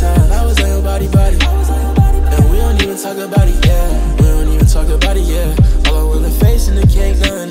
side. I was on your body, body. And we don't even talk about it, yeah. We don't even talk about it, yeah. All over the face and the cake, none.